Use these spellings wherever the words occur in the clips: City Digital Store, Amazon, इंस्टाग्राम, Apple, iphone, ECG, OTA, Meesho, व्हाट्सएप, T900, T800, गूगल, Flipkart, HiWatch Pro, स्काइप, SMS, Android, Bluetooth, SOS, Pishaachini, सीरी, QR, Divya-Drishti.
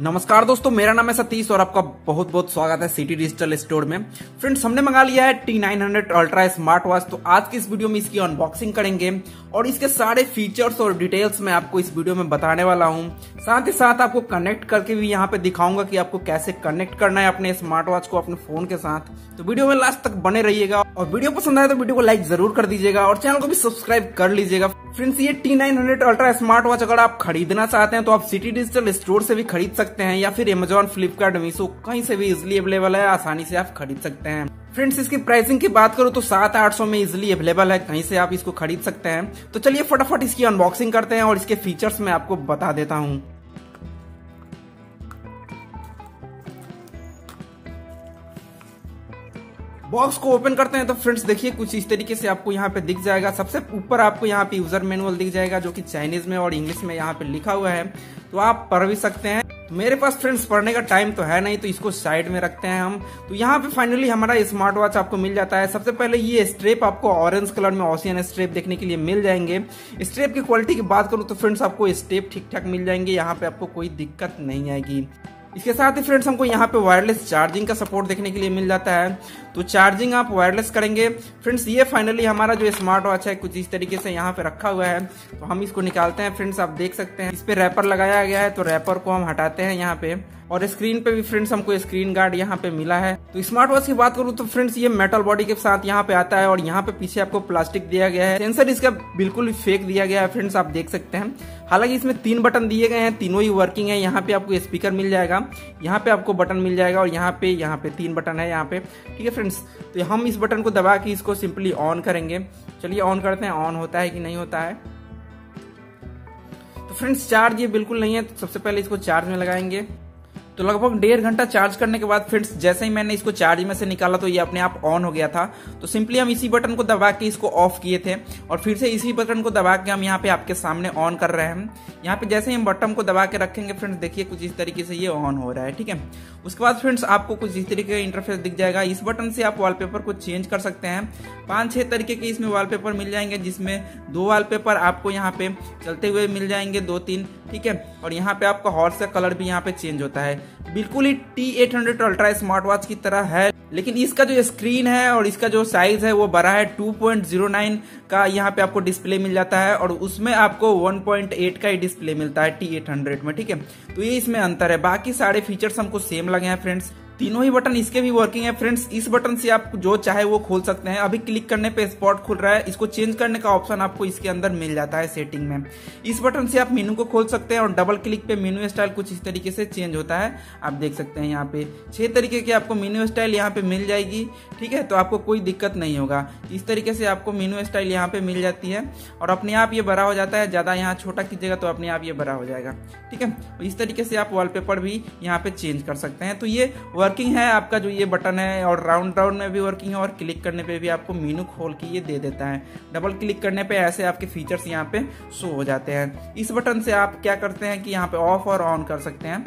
नमस्कार दोस्तों, मेरा नाम है सतीश और आपका बहुत बहुत स्वागत है सिटी डिजिटल स्टोर में। फ्रेंड्स, हमने मंगा लिया है T900 अल्ट्रा स्मार्ट वॉच। तो आज की इस वीडियो में इसकी अनबॉक्सिंग करेंगे और इसके सारे फीचर्स और डिटेल्स मैं आपको इस वीडियो में बताने वाला हूं। साथ ही साथ आपको कनेक्ट करके भी यहाँ पे दिखाऊंगा कि आपको कैसे कनेक्ट करना है अपने स्मार्ट वॉच को अपने फोन के साथ। तो वीडियो में लास्ट तक बने रहिएगा और वीडियो पसंद आए तो वीडियो को लाइक जरूर कर दीजिएगा और चैनल को भी सब्सक्राइब कर लीजिएगा। फ्रेंड्स, ये T900 अल्ट्रा स्मार्ट वॉच अगर आप खरीदना चाहते हैं तो आप सिटी डिजिटल स्टोर से भी खरीद सकते हैं या फिर Amazon, फ्लिपकार्ट, मीशो कहीं से भी इजिली अवेलेबल है, आसानी से आप खरीद सकते हैं। फ्रेंड्स, इसकी प्राइसिंग की बात करो तो 700-800 में इजिली अवेलेबल है, कहीं से आप इसको खरीद सकते हैं। तो चलिए फटाफट इसकी अनबॉक्सिंग करते हैं और इसके फीचर्स मैं आपको बता देता हूँ। बॉक्स को ओपन करते हैं तो फ्रेंड्स देखिए कुछ इस तरीके से आपको यहाँ पे दिख जाएगा। सबसे ऊपर आपको यहाँ पे यूजर मैनुअल दिख जाएगा जो कि चाइनीज में और इंग्लिश में यहाँ पे लिखा हुआ है, तो आप पढ़ भी सकते हैं। मेरे पास फ्रेंड्स पढ़ने का टाइम तो है नहीं, तो इसको साइड में रखते हैं हम। तो यहाँ पे फाइनली हमारा स्मार्ट वॉच आपको मिल जाता है। सबसे पहले ये स्ट्रेप आपको ऑरेंज कलर में ओशियन स्ट्रेप देखने के लिए मिल जाएंगे। स्ट्रेप की क्वालिटी की बात करूँ तो फ्रेंड्स आपको स्ट्रेप ठीक ठाक मिल जाएंगे, यहाँ पे आपको कोई दिक्कत नहीं आएगी। इसके साथ ही फ्रेंड्स हमको यहाँ पे वायरलेस चार्जिंग का सपोर्ट देखने के लिए मिल जाता है, तो चार्जिंग आप वायरलेस करेंगे। फ्रेंड्स, ये फाइनली हमारा जो स्मार्ट वॉच है कुछ इस तरीके से यहाँ पे रखा हुआ है। तो हम इसको निकालते हैं। फ्रेंड्स, आप देख सकते हैं इस पे रैपर लगाया गया है, तो रैपर को हम हटाते हैं यहाँ पे। और स्क्रीन पे भी फ्रेंड्स हमको स्क्रीन गार्ड यहाँ पे मिला है। तो स्मार्ट वॉच की बात करूँ तो फ्रेंड्स ये मेटल बॉडी के साथ यहाँ पे आता है और यहाँ पे पीछे आपको प्लास्टिक दिया गया है। सेंसर इसका बिल्कुल फेक दिया गया है, फ्रेंड्स आप देख सकते हैं। हालांकि इसमें 3 बटन दिए गए हैं, तीनों ही वर्किंग है। यहाँ पे आपको स्पीकर मिल जाएगा, यहाँ पे आपको बटन मिल जाएगा और यहाँ पे 3 बटन है यहाँ पे, ठीक है फ्रेंड्स। तो हम इस बटन को दबा के इसको सिंपली ऑन करेंगे। चलिए ऑन करते हैं, ऑन होता है कि नहीं होता है। तो फ्रेंड्स चार्ज ये बिल्कुल नहीं है, तो सबसे पहले इसको चार्ज में लगाएंगे। तो लगभग 1.5 घंटा चार्ज करने के बाद फ्रेंड्स जैसे ही मैंने इसको चार्ज में से निकाला तो ये अपने आप ऑन हो गया था। तो सिंपली हम इसी बटन को दबा के इसको ऑफ किए थे और फिर से इसी बटन को दबा के हम यहाँ पे आपके सामने ऑन कर रहे हैं। यहाँ पे जैसे ही हम बटन को दबा के रखेंगे फ्रेंड्स देखिए कुछ इस तरीके से ये ऑन हो रहा है, ठीक है। उसके बाद फ्रेंड्स आपको कुछ इस तरीके का इंटरफेस दिख जाएगा। इस बटन से आप वॉलपेपर को चेंज कर सकते हैं। 5-6 तरीके के इसमें वॉलपेपर मिल जाएंगे, जिसमें 2 वॉलपेपर आपको यहाँ पे चलते हुए मिल जाएंगे, 2-3, ठीक है। और यहाँ पे आपका हॉर्स का कलर भी यहाँ पे चेंज होता है, बिल्कुल ही T800 अल्ट्रा स्मार्ट वॉच की तरह है। लेकिन इसका जो स्क्रीन है और इसका जो साइज है वो बड़ा है, 2.09 का यहाँ पे आपको डिस्प्ले मिल जाता है और उसमें आपको 1.8 का ही डिस्प्ले मिलता है T800 में, ठीक है। तो ये इसमें अंतर है, बाकी सारे फीचर्स हमको सेम लगे हैं फ्रेंड्स। तीनों ही बटन इसके भी वर्किंग है फ्रेंड्स। इस बटन से आप जो चाहे वो खोल सकते हैं। अभी क्लिक करने पे स्पॉट खुल रहा है, इसको चेंज करने का ऑप्शन आपको इसके अंदर मिल जाता है सेटिंग में। इस बटन से आप मेनू को खोल सकते हैं और डबल क्लिक पे मेनू स्टाइल कुछ इस तरीके से चेंज होता है, आप देख सकते हैं। यहाँ पे 6 तरीके की आपको मेनू स्टाइल यहाँ पे मिल जाएगी, ठीक है। तो आपको कोई दिक्कत नहीं होगा, इस तरीके से आपको मेनू स्टाइल यहाँ पे मिल जाती है और अपने आप ये बड़ा हो जाता है। ज़्यादा यहाँ छोटा कीजिएगा तो अपने आप ये बड़ा हो जाएगा, ठीक है। इस तरीके से आप वॉलपेपर भी यहाँ पे चेंज कर सकते हैं। तो ये वर्किंग है आपका जो ये बटन है और राउंड राउंड में भी वर्किंग है और क्लिक करने पे भी आपको मेनू खोल के ये दे देता है। डबल क्लिक करने पे ऐसे आपके फीचर्स यहाँ पे शो हो जाते हैं। इस बटन से आप क्या करते हैं कि यहाँ पे ऑफ और ऑन कर सकते हैं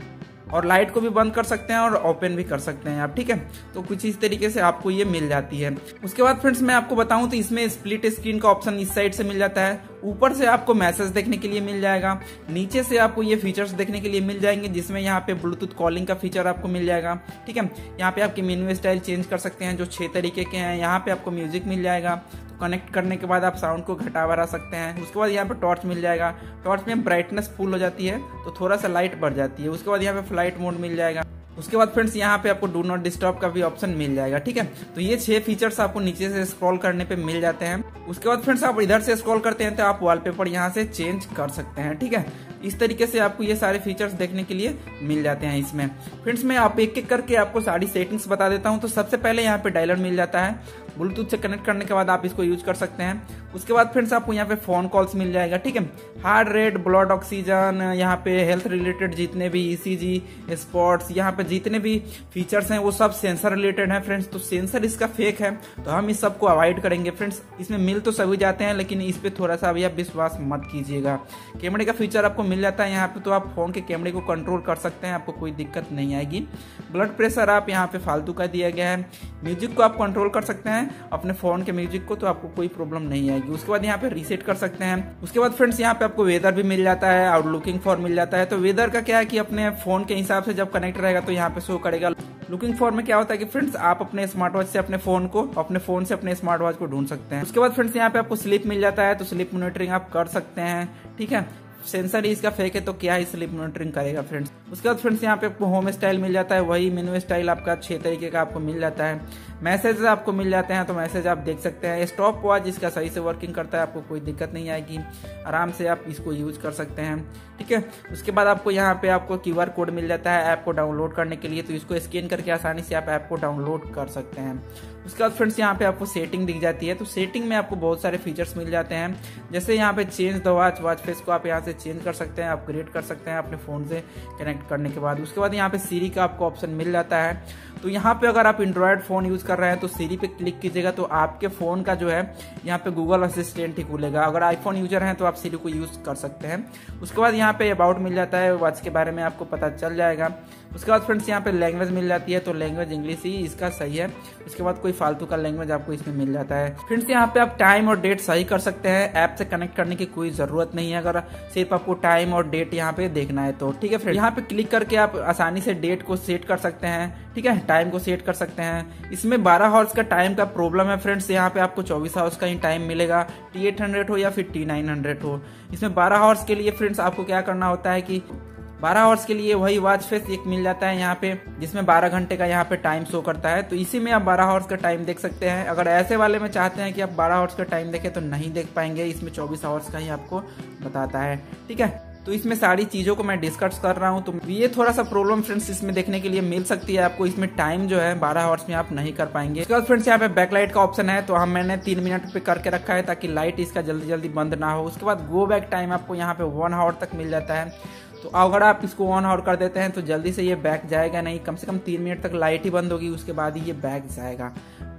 और लाइट को भी बंद कर सकते हैं और ओपन भी कर सकते हैं आप, ठीक है। तो कुछ इस तरीके से आपको ये मिल जाती है। उसके बाद फ्रेंड्स मैं आपको बताऊं तो इसमें स्प्लिट स्क्रीन का ऑप्शन इस साइड से मिल जाता है। ऊपर से आपको मैसेज देखने के लिए मिल जाएगा, नीचे से आपको ये फीचर्स देखने के लिए मिल जाएंगे, जिसमें यहाँ पे ब्लूटूथ कॉलिंग का फीचर आपको मिल जाएगा, ठीक है। यहाँ पे आपके मेनू स्टाइल चेंज कर सकते हैं जो 6 तरीके के हैं। यहाँ पे आपको म्यूजिक मिल जाएगा, कनेक्ट करने के बाद आप साउंड को घटा बढ़ा सकते हैं। उसके बाद यहाँ पे टॉर्च मिल जाएगा, टॉर्च में ब्राइटनेस फुल हो जाती है तो थोड़ा सा लाइट बढ़ जाती है। उसके बाद यहाँ पे फ्लाइट मोड मिल जाएगा। उसके बाद फ्रेंड्स यहाँ पे आपको डू नॉट डिस्टर्ब का भी ऑप्शन मिल जाएगा, ठीक है। तो ये 6 फीचर्स आपको नीचे से स्क्रॉल करने पे मिल जाते हैं। उसके बाद फ्रेंड्स आप इधर से स्क्रॉल करते हैं तो आप वॉलपेपर यहाँ से चेंज कर सकते हैं, ठीक है। इस तरीके से आपको ये सारे फीचर्स देखने के लिए मिल जाते हैं इसमें। फ्रेंड्स मैं आप एक-एक करके आपको सारी सेटिंग्स बता देता हूँ। तो सबसे पहले यहाँ पे डायलर मिल जाता है, ब्लूटूथ से कनेक्ट करने के बाद आप इसको यूज कर सकते हैं। उसके बाद फ्रेंड्स आपको यहाँ पे फोन कॉल्स मिल जाएगा, ठीक है। हार्ट रेट, ब्लड ऑक्सीजन, यहाँ पे हेल्थ रिलेटेड जितने भी ECG, स्पॉट्स, यहाँ पे जितने भी फीचर्स हैं वो सब सेंसर रिलेटेड हैं फ्रेंड्स। तो सेंसर इसका फेक है तो हम इस सबको अवॉइड करेंगे फ्रेंड्स। इसमें मिल तो सभी जाते हैं लेकिन इस पर थोड़ा सा अभी आप विश्वास मत कीजिएगा। कैमरे का फीचर आपको मिल जाता है यहाँ पे, तो आप फ़ोन के कैमरे को कंट्रोल कर सकते हैं, आपको कोई दिक्कत नहीं आएगी। ब्लड प्रेशर आप यहाँ पे फालतू का दिया गया है। म्यूजिक को आप कंट्रोल कर सकते हैं अपने फ़ोन के म्यूजिक को, तो आपको कोई प्रॉब्लम नहीं आएगी। उसके बाद यहाँ पे रीसेट कर सकते हैं। उसके बाद फ्रेंड्स यहाँ पे आपको वेदर भी मिल जाता है, आउटलुकिंग फॉर मिल जाता है। तो वेदर का क्या है कि अपने फ़ोन के हिसाब से जब कनेक्ट रहेगा तो यहाँ पे शो करेगा। लुकिंग फॉर में क्या होता है कि फ्रेंड्स आप अपने स्मार्ट वॉच से अपने स्मार्ट वॉच को ढूंढ सकते हैं। उसके बाद फ्रेंड्स यहाँ पे आपको स्लीप मिल जाता है, तो स्लीप मॉनिटरिंग आप कर सकते हैं। ठीक है, सेंसर ही इसका फेक है तो क्या ही स्लीप मॉनिटरिंग करेगा फ्रेंड्स। उसके बाद फ्रेंड्स यहाँ पे आपको होम स्टाइल मिल जाता है, वही मेनू स्टाइल आपका 6 तरीके का आपको मिल जाता है। मैसेज आपको मिल जाते हैं, तो मैसेज आप देख सकते हैं। स्टॉप वॉच इसका सही से वर्किंग करता है, आपको कोई दिक्कत नहीं आएगी, आराम से आप इसको यूज कर सकते हैं। ठीक है, उसके बाद आपको यहाँ पे आपको QR कोड मिल जाता है ऐप को डाउनलोड करने के लिए, तो इसको स्कैन करके आसानी से आप ऐप को डाउनलोड कर सकते हैं। उसके बाद फ्रेंड्स यहाँ पे आपको सेटिंग दिख जाती है, तो सेटिंग में आपको बहुत सारे फीचर्स मिल जाते हैं। जैसे यहाँ पे चेंज द वॉच फेस को आप यहाँ से चेंज कर सकते हैं, अपग्रेड कर सकते हैं अपने फ़ोन से कनेक्ट करने के बाद। उसके बाद यहाँ पे सीरी का आपको ऑप्शन मिल जाता है, तो यहाँ पे अगर आप एंड्रॉयड फ़ोन यूज़ कर रहे हैं तो सीरी पे क्लिक कीजिएगा तो आपके फ़ोन का जो है यहाँ पे गूगल असिस्टेंट ही खुलेगा। अगर आईफोन यूजर हैं तो आप सीरी को यूज़ कर सकते हैं। उसके बाद यहाँ पे अबाउट मिल जाता है, वॉच के बारे में आपको पता चल जाएगा। उसके बाद फ्रेंड्स यहाँ पे लैंग्वेज मिल जाती है, तो लैंग्वेज इंग्लिश ही इसका सही है। उसके बाद कोई फालतू का लैंग्वेज आपको इसमें मिल जाता है। फ्रेंड्स यहाँ पे आप टाइम और डेट सही कर सकते हैं, ऐप से कनेक्ट करने की कोई ज़रूरत नहीं है, अगर सिर्फ आपको टाइम और डेट यहाँ पे देखना है तो। ठीक है फ्रेंड्स, यहाँ पे क्लिक करके आप आसानी से डेट को सेट कर सकते हैं। ठीक है, टाइम को सेट कर सकते हैं। इसमें 12 आवर्स का टाइम का प्रॉब्लम है फ्रेंड्स, यहाँ पे आपको 24 आवर्स का ही टाइम मिलेगा, T800 हो या फिर T900 हो। इसमें 12 आवर्स के लिए फ्रेंड्स आपको क्या करना होता है कि 12 आवर्स के लिए वही वॉच फेस एक मिल जाता है यहाँ पे, जिसमें 12 घंटे का यहाँ पे टाइम शो करता है, तो इसी में आप 12 आवर्स का टाइम देख सकते हैं। अगर ऐसे वाले में चाहते हैं कि आप 12 आवर्स का टाइम देखें तो नहीं देख पाएंगे, इसमें 24 आवर्स का ही आपको बताता है। ठीक है, तो इसमें सारी चीज़ों को मैं डिस्कस कर रहा हूँ, तो ये थोड़ा सा प्रॉब्लम फ्रेंड्स इसमें देखने के लिए मिल सकती है आपको। इसमें टाइम जो है 12 आवर्स में आप नहीं कर पाएंगे। उसके बाद फ्रेंड्स यहाँ पे बैकलाइट का ऑप्शन है, तो हम मैंने 3 मिनट पे करके रखा है ताकि लाइट इसका जल्दी जल्दी बंद ना हो। उसके बाद गो बैक टाइम आपको यहाँ पे 1 आवर तक मिल जाता है, तो अगर आप इसको 1 आवर कर देते हैं तो जल्दी से ये बैक जाएगा नहीं, कम से कम 3 मिनट तक लाइट ही बंद होगी, उसके बाद ही ये बैक जाएगा,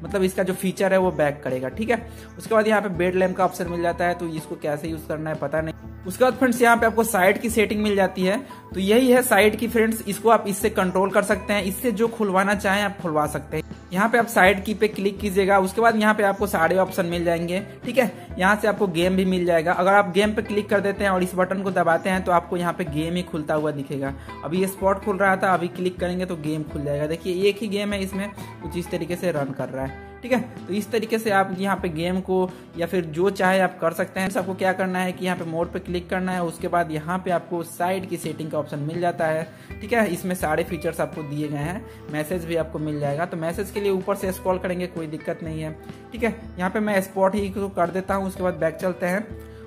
मतलब इसका जो फीचर है वो बैक करेगा। ठीक है, उसके बाद यहाँ पे बेड लैम्प का ऑप्शन मिल जाता है, तो इसको कैसे यूज करना है पता नहीं। उसके बाद फ्रेंड्स यहाँ पे आपको साइड की सेटिंग मिल जाती है, तो यही है साइड की फ्रेंड्स, इसको आप इससे कंट्रोल कर सकते हैं, इससे जो खुलवाना चाहें आप खुलवा सकते हैं। यहाँ पे आप साइड की पे क्लिक कीजिएगा, उसके बाद यहाँ पे आपको सारे ऑप्शन मिल जाएंगे। ठीक है, यहाँ से आपको गेम भी मिल जाएगा, अगर आप गेम पे क्लिक कर देते हैं और इस बटन को दबाते हैं तो आपको यहाँ पे गेम ही खुलता हुआ दिखेगा। अभी ये स्पॉट खुल रहा था, अभी क्लिक करेंगे तो गेम खुल जाएगा। देखिए एक ही गेम है, इसमें कुछ इस तरीके से रन कर रहा है। ठीक है, तो इस तरीके से आप यहाँ पे गेम को या फिर जो चाहे आप कर सकते हैं। सबको क्या करना है कि यहाँ पे मोड पे क्लिक करना है, उसके बाद यहाँ पे आपको साइड की सेटिंग का ऑप्शन मिल जाता है। ठीक है, इसमें सारे फीचर्स आपको दिए गए हैं, मैसेज भी आपको मिल जाएगा, तो मैसेज के लिए ऊपर से स्क्रॉल करेंगे, कोई दिक्कत नहीं है। ठीक है, यहाँ पे मैं स्पॉट ही को कर देता हूँ, उसके बाद बैक चलते हैं।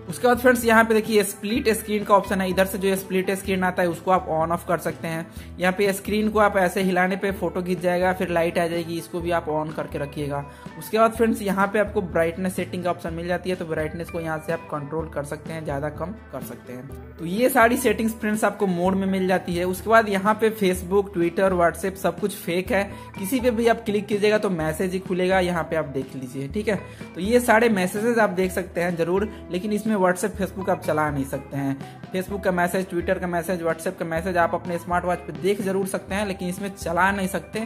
उसके बाद फ्रेंड्स यहाँ पे देखिए स्प्लिट स्क्रीन का ऑप्शन है, इधर से जो स्प्लिट स्क्रीन आता है उसको आप ऑन ऑफ कर सकते हैं। यहाँ पे स्क्रीन को आप ऐसे हिलाने पे फोटो खींच जाएगा, फिर लाइट आ जाएगी, इसको भी आप ऑन करके रखिएगा। उसके बाद फ्रेंड्स यहाँ पे आपको ब्राइटनेस सेटिंग का ऑप्शन मिल जाती है, तो ब्राइटनेस को यहाँ से आप कंट्रोल कर सकते हैं, ज्यादा कम कर सकते हैं। तो ये सारी सेटिंग्स फ्रेंड्स आपको मोड में मिल जाती है। उसके बाद यहाँ पे फेसबुक, ट्विटर, व्हाट्सएप सब कुछ फेक है, किसी पे भी आप क्लिक कीजिएगा तो मैसेज ही खुलेगा, यहाँ पे आप देख लीजिए। ठीक है, तो ये सारे मैसेजेस आप देख सकते हैं जरूर, लेकिन इसमें व्हाट्सएप फेसबुक आप चला नहीं सकते हैं। फेसबुक का मैसेज, ट्विटर का मैसेज, व्हाट्सएप का मैसेज आप अपने स्मार्ट वॉच पे देख जरूर सकते हैं, लेकिन इसमें चला नहीं सकते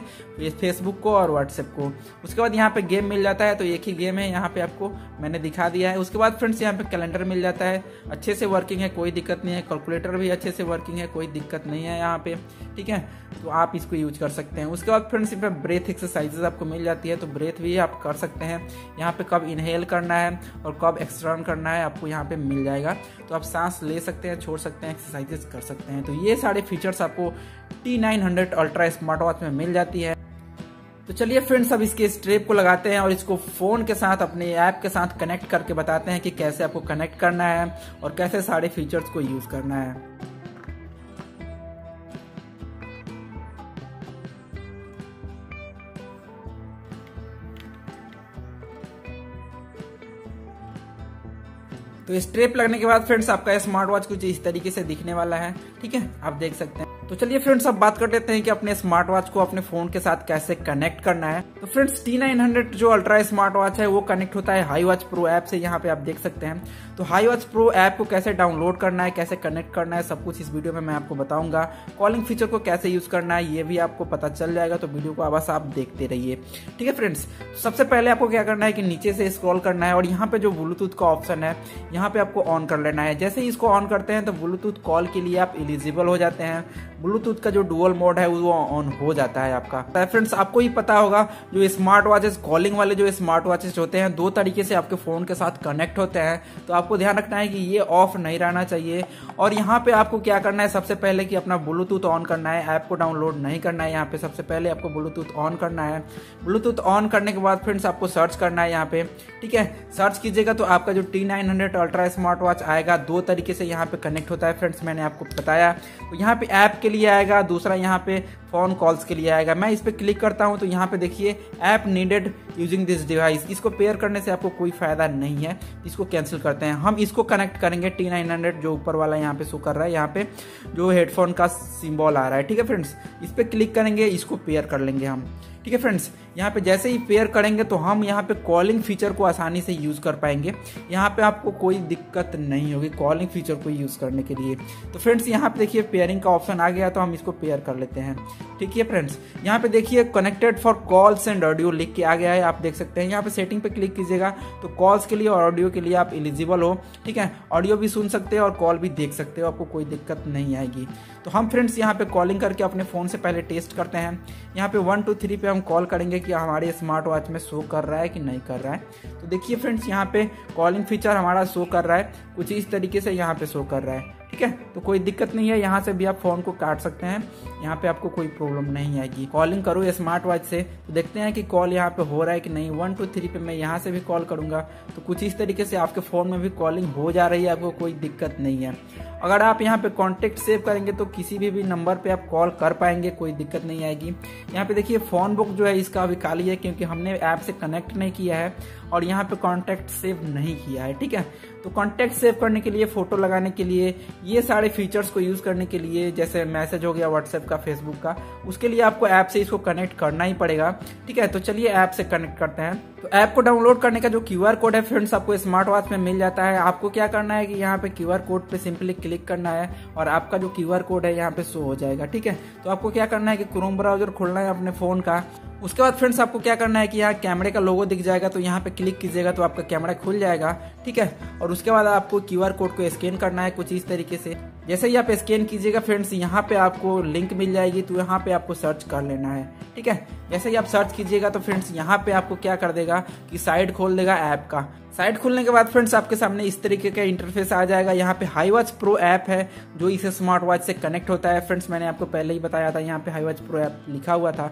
फेसबुक को और व्हाट्सएप को। उसके बाद यहाँ पे गेम मिल जाता है, तो एक ही गेम है, यहाँ पे आपको मैंने दिखा दिया है। उसके बाद फ्रेंड्स यहाँ पे कैलेंडर मिल जाता है, अच्छे से वर्किंग है, कोई दिक्कत नहीं है। कैलकुलेटर भी अच्छे से वर्किंग है, कोई दिक्कत नहीं है यहाँ पे। ठीक है, तो आप इसको यूज कर सकते हैं। उसके बाद फ्रेंड्स यहाँ पे ब्रेथ एक्सरसाइजेज आपको मिल जाती है, तो ब्रेथ भी आप कर सकते हैं। यहाँ पे कब इनहेल करना है और कब एक्सहेल करना है आपको यहाँ पे मिल जाएगा, तो आप सांस ले सकते हैं, छोड़ सकते हैं, एक्सरसाइजेज कर सकते हैं। तो ये सारे फीचर्स आपको T900 अल्ट्रा स्मार्ट वॉच में मिल जाती है। तो चलिए फ्रेंड्स अब इसके स्ट्रैप को लगाते हैं और इसको फ़ोन के साथ अपने ऐप के साथ कनेक्ट करके बताते हैं कि कैसे आपको कनेक्ट करना है और कैसे सारे फीचर्स को यूज़ करना है। तो स्ट्रैप लगने के बाद फ्रेंड्स आपका स्मार्ट वॉच कुछ इस तरीके से दिखने वाला है। ठीक है, आप देख सकते हैं। तो चलिए फ्रेंड्स अब बात कर लेते हैं कि अपने स्मार्ट वॉच को अपने फोन के साथ कैसे कनेक्ट करना है। तो फ्रेंड्स T900 जो अल्ट्रा स्मार्ट वॉच है वो कनेक्ट होता है HiWatch Pro ऐप से, यहाँ पे आप देख सकते हैं। तो HiWatch Pro ऐप को कैसे डाउनलोड करना है, कैसे कनेक्ट करना है, सब कुछ इस वीडियो में मैं आपको बताऊंगा। कॉलिंग फीचर को कैसे यूज करना है ये भी आपको पता चल जाएगा, तो वीडियो को बस आप देखते रहिए, ठीक है फ्रेंड्स। सबसे पहले आपको क्या करना है कि नीचे से स्क्रॉल करना है और यहाँ पे जो ब्लूटूथ का ऑप्शन है यहाँ पे आपको ऑन कर लेना है। जैसे ही इसको ऑन करते हैं तो ब्लूटूथ कॉल के लिए आप एलिजिबल हो जाते हैं, ब्लूटूथ का जो डुअल मोड है वो ऑन हो जाता है आपका। फ्रेंड्स आपको ही पता होगा जो स्मार्ट वॉचेस कॉलिंग वाले जो स्मार्ट वॉचेस होते हैं दो तरीके से आपके फोन के साथ कनेक्ट होते हैं, तो आपको ध्यान रखना है कि ये ऑफ नहीं रहना चाहिए। और यहाँ पे आपको क्या करना है, सबसे पहले कि अपना ब्लूटूथ ऑन करना है, ऐप को डाउनलोड नहीं करना है। यहाँ पे सबसे पहले आपको ब्लूटूथ ऑन करना है। ब्लूटूथ ऑन करने के बाद फ्रेंड्स आपको सर्च करना है यहाँ पे, ठीक है। सर्च कीजिएगा तो आपका जो T900 अल्ट्रा स्मार्ट वॉच आएगा दो तरीके से यहाँ पे कनेक्ट होता है फ्रेंड्स, मैंने आपको बताया। तो यहाँ पे ऐप के लिए आएगा, दूसरा यहाँ पे फोन कॉल्स के लिए आएगा। मैं इस पे क्लिक करता हूँ तो यहाँ पे देखिए app needed using this device, इसको पेयर करने से आपको कोई फायदा नहीं है, इसको कैंसिल करते हैं। हम इसको कनेक्ट करेंगे T900 जो ऊपर वाला यहाँ पे शो कर रहा है, यहाँ पे जो हेडफोन का सिंबल आ रहा है, ठीक है फ्रेंड्स। इस पे क्लिक करेंगे, इसको पेयर कर लेंगे हम, ठीक है फ्रेंड्स। यहाँ पे जैसे ही पेयर करेंगे तो हम यहाँ पे कॉलिंग फीचर को आसानी से यूज़ कर पाएंगे, यहाँ पे आपको कोई दिक्कत नहीं होगी कॉलिंग फीचर को यूज़ करने के लिए। तो फ्रेंड्स यहाँ पे देखिए पेयरिंग का ऑप्शन आ गया, तो हम इसको पेयर कर लेते हैं, ठीक है फ्रेंड्स। यहाँ पे देखिए connected for calls and audio लिख के आ गया है, आप देख सकते हैं। यहाँ पे सेटिंग पे क्लिक कीजिएगा तो कॉल्स के लिए और ऑडियो के लिए आप एलिजिबल हो, ठीक है। ऑडियो भी सुन सकते हो और कॉल भी देख सकते हो, आपको कोई दिक्कत नहीं आएगी। तो हम फ्रेंड्स यहाँ पे कॉलिंग करके अपने फ़ोन से पहले टेस्ट करते हैं। यहाँ पे 1 2 3 पे हम कॉल करेंगे कि हमारे स्मार्ट वॉच में शो कर रहा है कि नहीं कर रहा है। तो देखिए फ्रेंड्स यहाँ पे कॉलिंग फीचर हमारा शो कर रहा है, कुछ इस तरीके से यहाँ पे शो कर रहा है, ठीक है। तो कोई दिक्कत नहीं है, यहाँ से भी आप फोन को काट सकते हैं, यहाँ पे आपको कोई प्रॉब्लम नहीं आएगी। कॉलिंग करो स्मार्ट वॉच से तो देखते हैं कि कॉल यहाँ पे हो रहा है कि नहीं। 1 2 3 पे मैं यहाँ से भी कॉल करूँगा तो कुछ इस तरीके से आपके फ़ोन में भी कॉलिंग हो जा रही है, आपको कोई दिक्कत नहीं है। अगर आप यहाँ पे कॉन्टेक्ट सेव करेंगे तो किसी भी नंबर पे आप कॉल कर पाएंगे, कोई दिक्कत नहीं आएगी। यहाँ पे देखिए फ़ोन बुक जो है इसका अभी खाली है क्योंकि हमने ऐप से कनेक्ट नहीं किया है और यहाँ पे कॉन्टैक्ट सेव नहीं किया है, ठीक है। तो कॉन्टैक्ट सेव करने के लिए, फ़ोटो लगाने के लिए, ये सारे फीचर्स को यूज़ करने के लिए, जैसे मैसेज हो गया व्हाट्सएप का, फेसबुक का, उसके लिए आपको ऐप से इसको कनेक्ट करना ही पड़ेगा, ठीक है। तो चलिए ऐप से कनेक्ट करते हैं। तो ऐप को डाउनलोड करने का जो QR कोड है फ्रेंड्स आपको स्मार्ट वॉच में मिल जाता है। आपको क्या करना है कि यहाँ पे QR कोड पे सिंपली क्लिक करना है और आपका जो QR कोड है यहाँ पे शो हो जाएगा, ठीक है। तो आपको क्या करना है कि क्रोम ब्राउजर खोलना है अपने फ़ोन का। उसके बाद फ्रेंड्स आपको क्या करना है कि यहाँ कैमरे का लोगो दिख जाएगा तो यहाँ पे क्लिक कीजिएगा तो आपका कैमरा खुल जाएगा, ठीक है। और उसके बाद आपको QR कोड को स्कैन करना है कुछ इस तरीके से। जैसे ही आप स्कैन कीजिएगा फ्रेंड्स यहाँ पे आपको लिंक मिल जाएगी, तो यहाँ पे आपको सर्च कर लेना है, ठीक है। जैसे ही आप सर्च कीजिएगा तो फ्रेंड्स यहाँ पे आपको क्या कर देगा कि साइड खोल देगा ऐप का। साइट खुलने के बाद फ्रेंड्स आपके सामने इस तरीके का इंटरफेस आ जाएगा। यहाँ पे HiWatch Pro ऐप है जो इस स्मार्ट वॉच से कनेक्ट होता है। फ्रेंड्स मैंने आपको पहले ही बताया था, यहाँ पे HiWatch Pro ऐप लिखा हुआ था।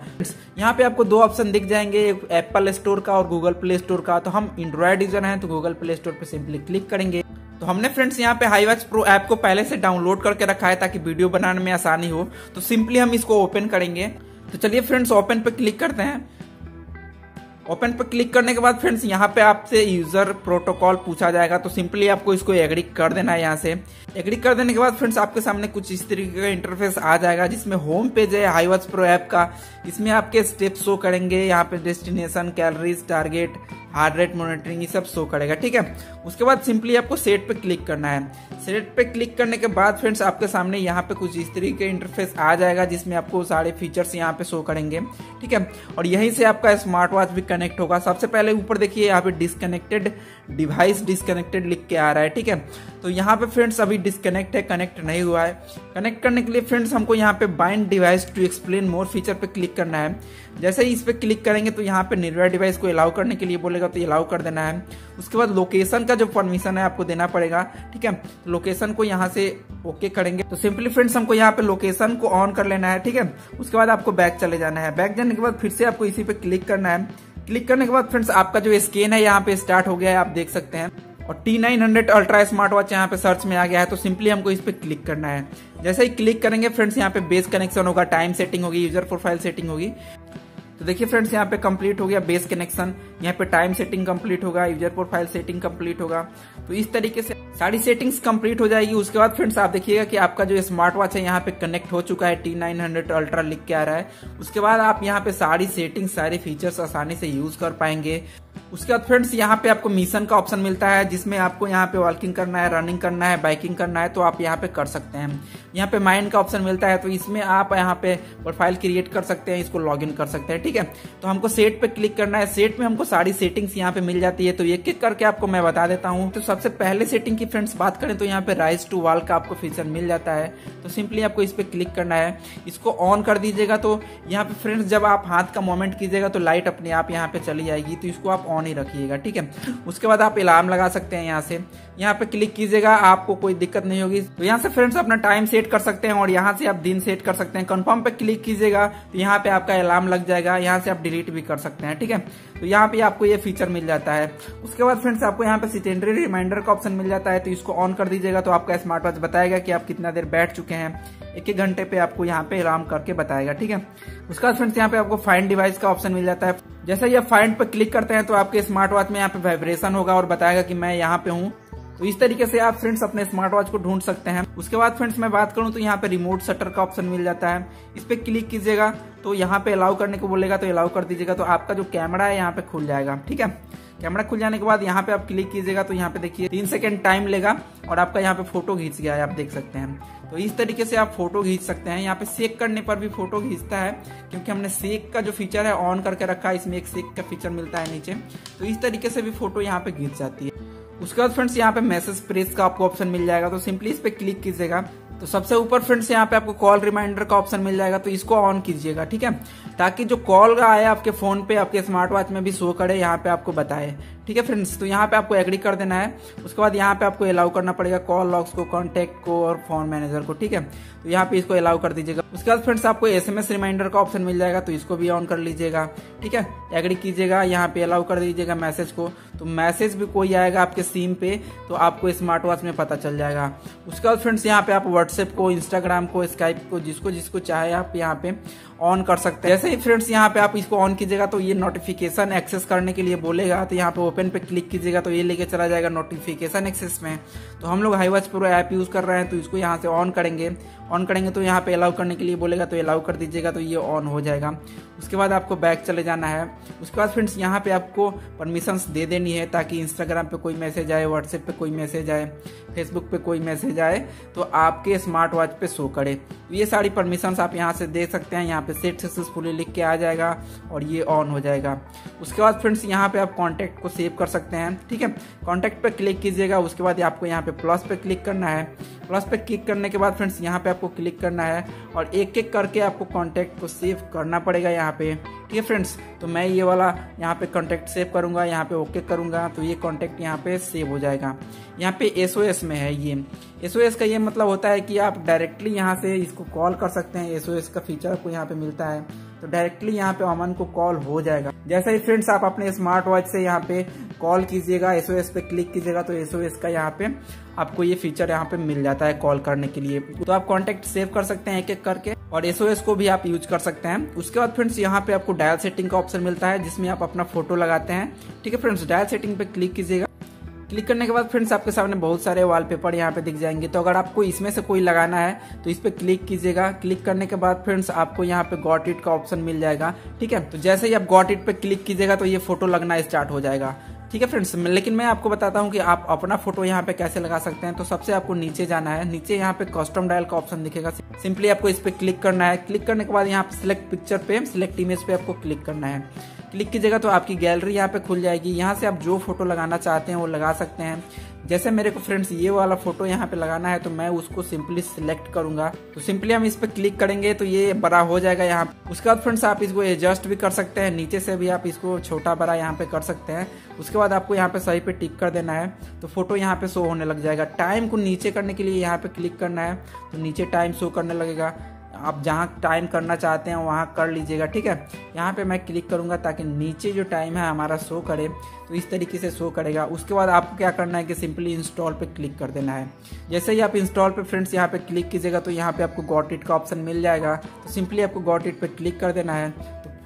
यहाँ पे आपको 2 ऑप्शन दिख जाएंगे, एक एप्पल स्टोर का और गूगल प्ले स्टोर का। तो हम एंड्रॉयड यूजर हैं तो गूगल प्ले स्टोर पे सिंपली क्लिक करेंगे। तो हमने फ्रेंड्स यहाँ पे HiWatch Pro ऐप को पहले से डाउनलोड करके रखा है ताकि वीडियो बनाने में आसानी हो, तो सिंपली हम इसको ओपन करेंगे। तो चलिए फ्रेंड्स ओपन पे क्लिक करते हैं। ओपन पर क्लिक करने के बाद फ्रेंड्स यहाँ पे आपसे यूजर प्रोटोकॉल पूछा जाएगा, तो सिंपली आपको इसको एग्री कर देना है। यहाँ से एग्री कर देने के बाद फ्रेंड्स आपके सामने कुछ इस तरीके का इंटरफेस आ जाएगा जिसमें होम पेज है HiWatch Pro ऐप का। इसमें आपके स्टेप शो करेंगे, यहाँ पे destination, calories, target, heart rate monitoring, ये सब शो करेगा, ठीक है। उसके बाद सिंपली आपको सेट पे क्लिक करना है। सेट पे क्लिक करने के बाद फ्रेंड्स आपके सामने यहाँ पे कुछ इस तरीके का इंटरफेस आ जाएगा जिसमें आपको सारे फीचर्स यहाँ पे शो करेंगे, ठीक है। और यहीं से आपका स्मार्ट वॉच भी कनेक्ट होगा। सबसे पहले ऊपर देखिए यहाँ पे डिस्कनेक्टेड डिवाइस, डिस्कनेक्टेड लिख के आ रहा है, ठीक है। तो यहाँ पे फ्रेंड्स अभी डिस्कनेक्ट है, कनेक्ट नहीं हुआ है। कनेक्ट करने के लिए फ्रेंड्स हमको यहाँ पे bind device to explain more feature पे क्लिक करना है। जैसे ही इस पे क्लिक करेंगे तो यहाँ पे निर्वायर डिवाइस को अलाउ करने के लिए बोलेगा तो अलाउ कर देना है। उसके बाद लोकेशन का जो परमिशन है आपको देना पड़ेगा, ठीक है। तो लोकेशन को यहाँ से ओके करेंगे तो सिंपली फ्रेंड्स हमको यहाँ पे लोकेशन को ऑन कर लेना है, ठीक है। उसके बाद आपको बैक चले जाना है। बैक जाने के बाद फिर से आपको इसी पे क्लिक करना है। क्लिक करने के बाद फ्रेंड्स आपका जो स्कैन है यहाँ पे स्टार्ट हो गया है, आप देख सकते हैं। और T900 अल्ट्रा स्मार्ट वॉच यहाँ पे सर्च में आ गया है, तो सिंपली हमको इस पे क्लिक करना है। जैसे ही क्लिक करेंगे फ्रेंड्स यहाँ पे बेस कनेक्शन होगा, टाइम सेटिंग होगी, यूजर प्रोफाइल सेटिंग होगी। तो देखिए फ्रेंड्स यहाँ पे कंप्लीट हो गया बेस कनेक्शन, यहाँ पे टाइम सेटिंग कंप्लीट होगा, यूजर प्रोफाइल सेटिंग कंप्लीट होगा। तो इस तरीके से सारी सेटिंग्स कंप्लीट हो जाएगी। उसके बाद फ्रेंड्स आप देखिएगा कि आपका जो स्मार्ट वॉच है यहाँ पे कनेक्ट हो चुका है, T900 अल्ट्रा लिख के आ रहा है। उसके बाद आप यहाँ पे सारी सेटिंग्स सारे फीचर्स आसानी से यूज कर पाएंगे। उसके बाद फ्रेंड्स यहाँ पे आपको मिशन का ऑप्शन मिलता है, जिसमें आपको यहाँ पे वॉकिंग करना है, रनिंग करना है, बाइकिंग करना है, तो आप यहाँ पे कर सकते हैं। यहाँ पे माइंड का ऑप्शन मिलता है, तो इसमें आप यहाँ पे प्रोफाइल क्रिएट कर सकते हैं, इसको लॉगिन कर सकते हैं। ठीक है, तो हमको सेट पे क्लिक करना है। सेट में हमको सारी सेटिंग्स यहाँ पे मिल जाती है, तो एक एक करके आपको मैं बता देता हूँ। तो सबसे पहले सेटिंग की फ्रेंड्स बात करें तो यहाँ पे राइज टू वॉल का आपको फीचर मिल जाता है, तो सिंपली आपको इस पे क्लिक करना है, इसको ऑन कर दीजिएगा। तो यहाँ पे फ्रेंड्स जब आप हाथ का मूवमेंट कीजिएगा तो लाइट अपने आप यहाँ पे चली जाएगी, तो इसको आप ऑन ही रखिएगा। ठीक है, उसके बाद आप अलार्म लगा सकते हैं, यहाँ से यहाँ पे क्लिक कीजिएगा, आपको कोई दिक्कत नहीं होगी। तो यहाँ से फ्रेंड्स अपना टाइम सेट कर सकते हैं और यहाँ से आप दिन सेट कर सकते हैं। कंफर्म पे क्लिक कीजिएगा तो यहाँ पे आपका अलार्म लग जाएगा, यहाँ से आप डिलीट भी कर सकते हैं। ठीक है, तो यहाँ पे आपको ये फीचर मिल जाता है। उसके बाद फ्रेंड्स आपको यहाँ पे सेकेंडरी रिमाइंडर का ऑप्शन मिल जाता है, तो इसको ऑन कर दीजिएगा, तो आपका स्मार्ट वॉच बताएगा कि आप कितना देर बैठ चुके हैं, एक एक घंटे पे आपको यहाँ पे आराम करके बताएगा। ठीक है, उसके बाद फ्रेंड्स यहाँ पे आपको फाइंड डिवाइस का ऑप्शन मिल जाता है। जैसे ये फाइंड पे क्लिक करते हैं तो आपके स्मार्ट वॉच में यहाँ पे वाइब्रेशन होगा और बताएगा कि मैं यहाँ पे हूँ। तो इस तरीके से आप फ्रेंड्स अपने स्मार्ट वॉच को ढूंढ सकते हैं। उसके बाद फ्रेंड्स मैं बात करूं तो यहाँ पे रिमोट शटर का ऑप्शन मिल जाता है, इस पे क्लिक कीजिएगा तो यहाँ पे अलाउ करने को बोलेगा, तो अलाउ कर दीजिएगा, तो आपका जो कैमरा है यहाँ पे खुल जाएगा। ठीक है, कैमरा खुल जाने के बाद यहाँ पे आप क्लिक कीजिएगा तो यहाँ पे देखिए 3 सेकंड टाइम लेगा और आपका यहाँ पे फोटो खींच गया है, आप देख सकते हैं। तो इस तरीके से आप फोटो खींच सकते हैं। यहाँ पे सेक करने पर भी फोटो खींचता है, क्योंकि हमने सेक का जो फीचर है ऑन करके रखा है, इसमें एक सेक का फीचर मिलता है नीचे, तो इस तरीके से भी फोटो यहाँ पे खींच जाती है। उसके बाद फ्रेंड्स यहाँ पे मैसेज प्रेस का आपको ऑप्शन मिल जाएगा, तो सिंपली इस पे क्लिक कीजिएगा तो सबसे ऊपर फ्रेंड्स यहाँ पे आपको कॉल रिमाइंडर का ऑप्शन मिल जाएगा, तो इसको ऑन कीजिएगा। ठीक है, ताकि जो कॉल का आया आपके फोन पे आपके स्मार्ट वॉच में भी शो करे, यहाँ पे आपको बताए। ठीक है फ्रेंड्स, तो यहाँ पे आपको एग्री कर देना है। उसके बाद यहाँ पे आपको अलाउ करना पड़ेगा कॉल लॉग्स को, कॉन्टैक्ट को और फोन मैनेजर को। ठीक है, तो यहाँ पे इसको अलाउ कर दीजिएगा। उसके बाद फ्रेंड्स आपको SMS रिमाइंडर का ऑप्शन मिल जाएगा, तो इसको भी ऑन कर लीजिएगा। ठीक है, एग्री कीजिएगा, यहाँ पे अलाउ कर दीजिएगा मैसेज को, तो मैसेज भी कोई आएगा आपके सिम पे तो आपको स्मार्ट वॉच में पता चल जाएगा। उसके बाद फ्रेंड्स यहाँ पे आप व्हाट्सएप को, इंस्टाग्राम को, स्काइप को, जिसको जिसको चाहे आप यहाँ पे ऑन कर सकते हैं। जैसे ही फ्रेंड्स यहाँ पे आप इसको ऑन कीजिएगा तो ये नोटिफिकेशन एक्सेस करने के लिए बोलेगा, तो यहाँ पे ओपन पे क्लिक कीजिएगा तो ये लेके चला जाएगा नोटिफिकेशन एक्सेस में। तो हम लोग HiWatch Pro ऐप यूज कर रहे हैं, तो इसको यहाँ से ऑन करेंगे। ऑन करेंगे तो यहाँ पे अलाउ करने के लिए बोलेगा, तो अलाउ कर दीजिएगा, तो ये ऑन हो जाएगा। उसके बाद आपको बैक चले जाना है। उसके बाद फ्रेंड्स यहाँ पे आपको परमिशंस दे देनी है, ताकि इंस्टाग्राम पे कोई मैसेज आए, व्हाट्सएप पे कोई मैसेज आए, फेसबुक पे कोई मैसेज आए तो आपके स्मार्ट वॉच पे शो करे। तो ये सारी परमिशंस आप यहाँ से दे सकते हैं। यहाँ पे सेट सक्सेसफुली लिख के आ जाएगा और ये ऑन हो जाएगा। उसके बाद फ्रेंड्स यहाँ पे आप कॉन्टैक्ट को सेव कर सकते हैं। ठीक है, कॉन्टैक्ट पे क्लिक कीजिएगा। उसके बाद आपको यहाँ पे प्लस पे क्लिक करना है। प्लस पे क्लिक करने के बाद फ्रेंड्स यहाँ पे आपको क्लिक करना है और एक एक करके आपको कॉन्टैक्ट को सेव करना पड़ेगा यहाँ पे। ठीक है फ्रेंड्स, तो मैं ये वाला यहाँ पे कॉन्टैक्ट सेव करूँगा, यहाँ पे ओके करूँगा, तो ये कॉन्टैक्ट यहाँ पे सेव हो जाएगा। यहाँ पे SOS में है, ये SOS का ये मतलब होता है कि आप डायरेक्टली यहाँ से इसको कॉल कर सकते हैं। SOS का फीचर आपको यहाँ पे मिलता है, तो डायरेक्टली यहाँ पे अमन को कॉल हो जाएगा। जैसे ही फ्रेंड्स आप अपने स्मार्ट वॉच से यहाँ पे कॉल कीजिएगा, SOS पे क्लिक कीजिएगा, तो SOS का यहाँ पे आपको ये फीचर यहाँ पे मिल जाता है कॉल करने के लिए। तो आप कॉन्टैक्ट सेव कर सकते हैं एक एक करके और SOS को भी आप यूज कर सकते हैं। उसके बाद फ्रेंड्स यहाँ पे आपको डायल सेटिंग का ऑप्शन मिलता है, जिसमें आप अपना फोटो लगाते हैं। ठीक है फ्रेंड्स, डायल सेटिंग पे क्लिक कीजिएगा। क्लिक करने के बाद फ्रेंड्स आपके सामने बहुत सारे वॉलपेपर यहाँ पे दिख जाएंगे, तो अगर आपको इसमें से कोई लगाना है तो इस पर क्लिक कीजिएगा। क्लिक करने के बाद फ्रेंड्स आपको यहाँ पे गॉट इट का ऑप्शन मिल जाएगा। ठीक है, तो जैसे ही आप गॉट इट पे क्लिक कीजिएगा तो ये फोटो लगना स्टार्ट हो जाएगा। ठीक है फ्रेंड्स, लेकिन मैं आपको बताता हूँ कि आप अपना फोटो यहाँ पे कैसे लगा सकते हैं। तो सबसे आपको नीचे जाना है, नीचे यहाँ पे कस्टम डायल का ऑप्शन दिखेगा, सिंपली आपको इस पर क्लिक करना है। क्लिक करने के बाद यहाँ पे सिलेक्ट पिक्चर पे, सिलेक्ट इमेज पे आपको क्लिक करना है। क्लिक कीजिएगा तो आपकी गैलरी यहाँ पे खुल जाएगी। यहाँ से आप जो फोटो लगाना चाहते हैं वो लगा सकते हैं। जैसे मेरे को फ्रेंड्स ये वाला फोटो यहाँ पे लगाना है, तो मैं उसको सिंपली सिलेक्ट करूंगा। तो सिंपली हम इस पे क्लिक करेंगे तो ये बड़ा हो जाएगा यहाँ पे। उसके बाद फ्रेंड्स आप इसको एडजस्ट भी कर सकते हैं, नीचे से भी आप इसको छोटा बड़ा यहाँ पे कर सकते हैं। उसके बाद आपको यहाँ पे सही पे टिक कर देना है, तो फोटो यहाँ पे शो होने लग जाएगा। टाइम को नीचे करने के लिए यहाँ पे क्लिक करना है, तो नीचे टाइम शो करने लगेगा। आप जहाँ टाइम करना चाहते हैं वहाँ कर लीजिएगा। ठीक है, यहाँ पे मैं क्लिक करूँगा ताकि नीचे जो टाइम है हमारा शो करे, तो इस तरीके से शो करेगा। उसके बाद आपको क्या करना है कि सिंपली इंस्टॉल पे क्लिक कर देना है। जैसे ही आप इंस्टॉल पे फ्रेंड्स यहाँ पे क्लिक कीजिएगा तो यहाँ पे आपको गॉट इट का ऑप्शन मिल जाएगा, तो सिंपली आपको गॉट इट पे क्लिक कर देना है।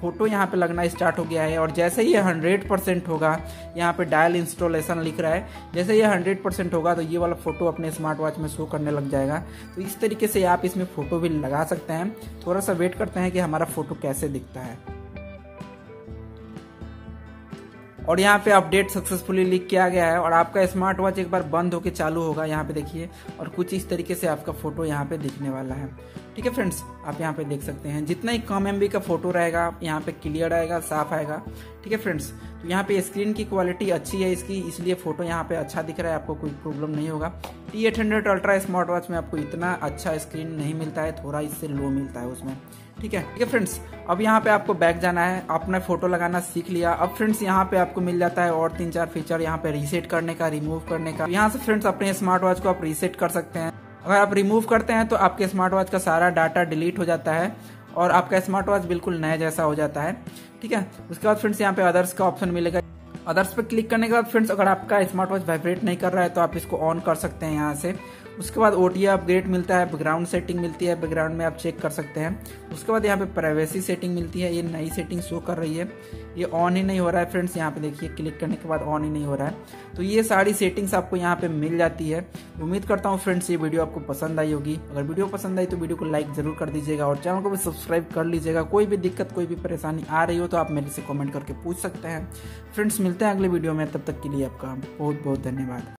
फोटो यहाँ पे लगना स्टार्ट हो गया है। और जैसे ये 100% होगा, यहाँ पे डायल इंस्टॉलेशन लिख रहा है, जैसे ये 100% होगा तो ये वाला फोटो अपने स्मार्ट वॉच में शो करने लग जाएगा। तो इस तरीके से आप इसमें फोटो भी लगा सकते हैं। थोड़ा सा वेट करते हैं कि हमारा फोटो कैसे दिखता है। और यहाँ पे अपडेट सक्सेसफुली लीक किया गया है और आपका स्मार्ट वॉच एक बार बंद होकर चालू होगा, यहाँ पे देखिए, और कुछ इस तरीके से आपका फोटो यहाँ पे दिखने वाला है। ठीक है फ्रेंड्स, आप यहाँ पे देख सकते हैं जितना ही कम MB का फोटो रहेगा यहाँ पे क्लियर आएगा, साफ आएगा। ठीक है फ्रेंड्स, तो यहाँ पे स्क्रीन की क्वालिटी अच्छी है इसकी, इसलिए फोटो यहाँ पे अच्छा दिख रहा है, आपको कोई प्रॉब्लम नहीं होगा। T800 अल्ट्रा स्मार्ट वॉच में आपको इतना अच्छा स्क्रीन नहीं मिलता है, थोड़ा इससे लो मिलता है उसमें। ठीक है फ्रेंड्स, अब यहाँ पे आपको बैक जाना है, आपने फोटो लगाना सीख लिया। अब फ्रेंड्स यहाँ पे आपको मिल जाता है और 3-4 फीचर यहाँ पे रीसेट करने का, रिमूव करने का। यहाँ से फ्रेंड्स अपने स्मार्ट वॉच को आप रीसेट कर सकते हैं। अगर आप रिमूव करते हैं तो आपके स्मार्ट वॉच का सारा डाटा डिलीट हो जाता है और आपका स्मार्ट वॉच बिल्कुल नया जैसा हो जाता है। ठीक है, उसके बाद फ्रेंड्स यहाँ पे अदर्स का ऑप्शन मिलेगा। अदर्स पे क्लिक करने के बाद फ्रेंड्स अगर आपका स्मार्ट वॉच वाइब्रेट नहीं कर रहा है तो आप इसको ऑन कर सकते हैं यहाँ से। उसके बाद OTA अपग्रेड मिलता है, बैकग्राउंड सेटिंग मिलती है, बैकग्राउंड में आप चेक कर सकते हैं। उसके बाद यहाँ पे प्राइवेसी सेटिंग मिलती है, ये नई सेटिंग शो कर रही है, ये ऑन ही नहीं हो रहा है फ्रेंड्स, यहाँ पे देखिए क्लिक करने के बाद ऑन ही नहीं हो रहा है। तो ये सारी सेटिंग्स आपको यहाँ पे मिल जाती है। उम्मीद करता हूँ फ्रेंड्स ये वीडियो आपको पसंद आई होगी। अगर वीडियो पसंद आई तो वीडियो को लाइक जरूर कर दीजिएगा और चैनल को भी सब्सक्राइब कर लीजिएगा। कोई भी दिक्कत, कोई भी परेशानी आ रही हो तो आप मेरे से कॉमेंट करके पूछ सकते हैं। फ्रेंड्स मिलते हैं अगले वीडियो में, तब तक के लिए आपका बहुत बहुत धन्यवाद।